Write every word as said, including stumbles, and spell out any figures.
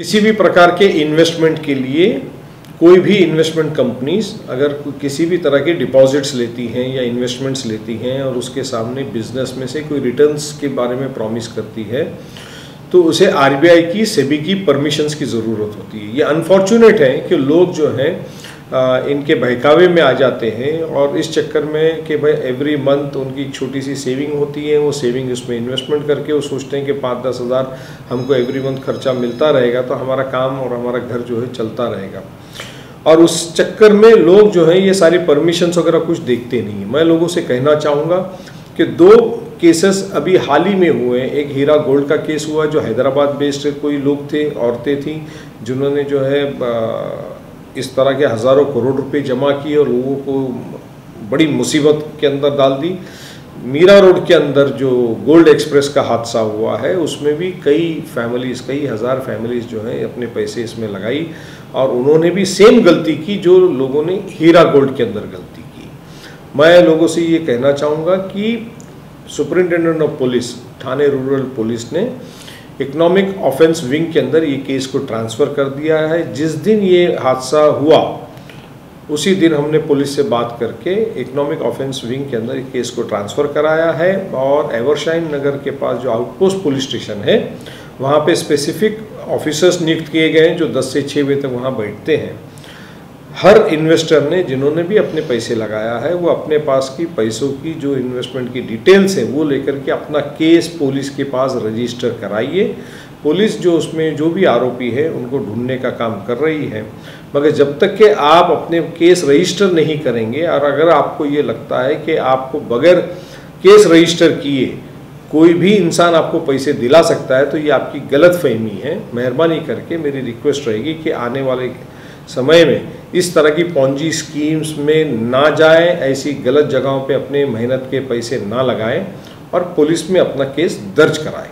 किसी भी प्रकार के इन्वेस्टमेंट के लिए कोई भी इन्वेस्टमेंट कंपनीज अगर किसी भी तरह के डिपॉजिट्स लेती हैं या इन्वेस्टमेंट्स लेती हैं और उसके सामने बिजनेस में से कोई रिटर्न्स के बारे में प्रॉमिस करती है तो उसे आरबीआई की सेबी की परमिशंस की ज़रूरत होती है। ये अनफॉर्चुनेट है कि लोग जो हैं इनके बहकावे में आ जाते हैं और इस चक्कर में कि भाई एवरी मंथ उनकी एक छोटी सी सेविंग होती है, वो सेविंग उसमें इन्वेस्टमेंट करके वो सोचते हैं कि पाँच दस हज़ार हमको एवरी मंथ खर्चा मिलता रहेगा तो हमारा काम और हमारा घर जो है चलता रहेगा। और उस चक्कर में लोग जो हैं ये सारी परमिशंस वगैरह कुछ देखते नहीं हैं। मैं लोगों से कहना चाहूँगा कि दो केसेस अभी हाल ही में हुए, एक हीरा गोल्ड का केस हुआ जो हैदराबाद बेस्ड कोई लोग थे, औरतें थी जिन्होंने जो है इस तरह के हज़ारों करोड़ रुपए जमा किए और लोगों को बड़ी मुसीबत के अंदर डाल दी। मीरा रोड के अंदर जो गोल्ड एक्सप्रेस का हादसा हुआ है उसमें भी कई फैमिलीज़ कई हज़ार फैमिलीज़ जो हैं अपने पैसे इसमें लगाई और उन्होंने भी सेम गलती की जो लोगों ने हीरा गोल्ड के अंदर गलती की। मैं लोगों से ये कहना चाहूँगा कि superintendent of police Thane rural police ने इकोनॉमिक ऑफेंस विंग के अंदर ये केस को ट्रांसफ़र कर दिया है। जिस दिन ये हादसा हुआ उसी दिन हमने पुलिस से बात करके इकोनॉमिक ऑफेंस विंग के अंदर केस को ट्रांसफ़र कराया है और एवरशाइन नगर के पास जो आउटपोस्ट पुलिस स्टेशन है वहाँ पे स्पेसिफिक ऑफिसर्स नियुक्त किए गए हैं जो दस से छह बजे तक वहाँ बैठते हैं। हर इन्वेस्टर ने जिन्होंने भी अपने पैसे लगाया है वो अपने पास की पैसों की जो इन्वेस्टमेंट की डिटेल्स है वो लेकर के अपना केस पुलिस के पास रजिस्टर कराइए। पुलिस जो उसमें जो भी आरोपी है उनको ढूंढने का काम कर रही है, मगर जब तक के आप अपने केस रजिस्टर नहीं करेंगे और अगर आपको ये लगता है कि आपको बगैर केस रजिस्टर किए कोई भी इंसान आपको पैसे दिला सकता है तो ये आपकी गलतफहमी है। मेहरबानी करके मेरी रिक्वेस्ट रहेगी कि आने वाले समय में इस तरह की पौंजी स्कीम्स में ना जाएं, ऐसी गलत जगहों पे अपने मेहनत के पैसे ना लगाएं और पुलिस में अपना केस दर्ज कराएं।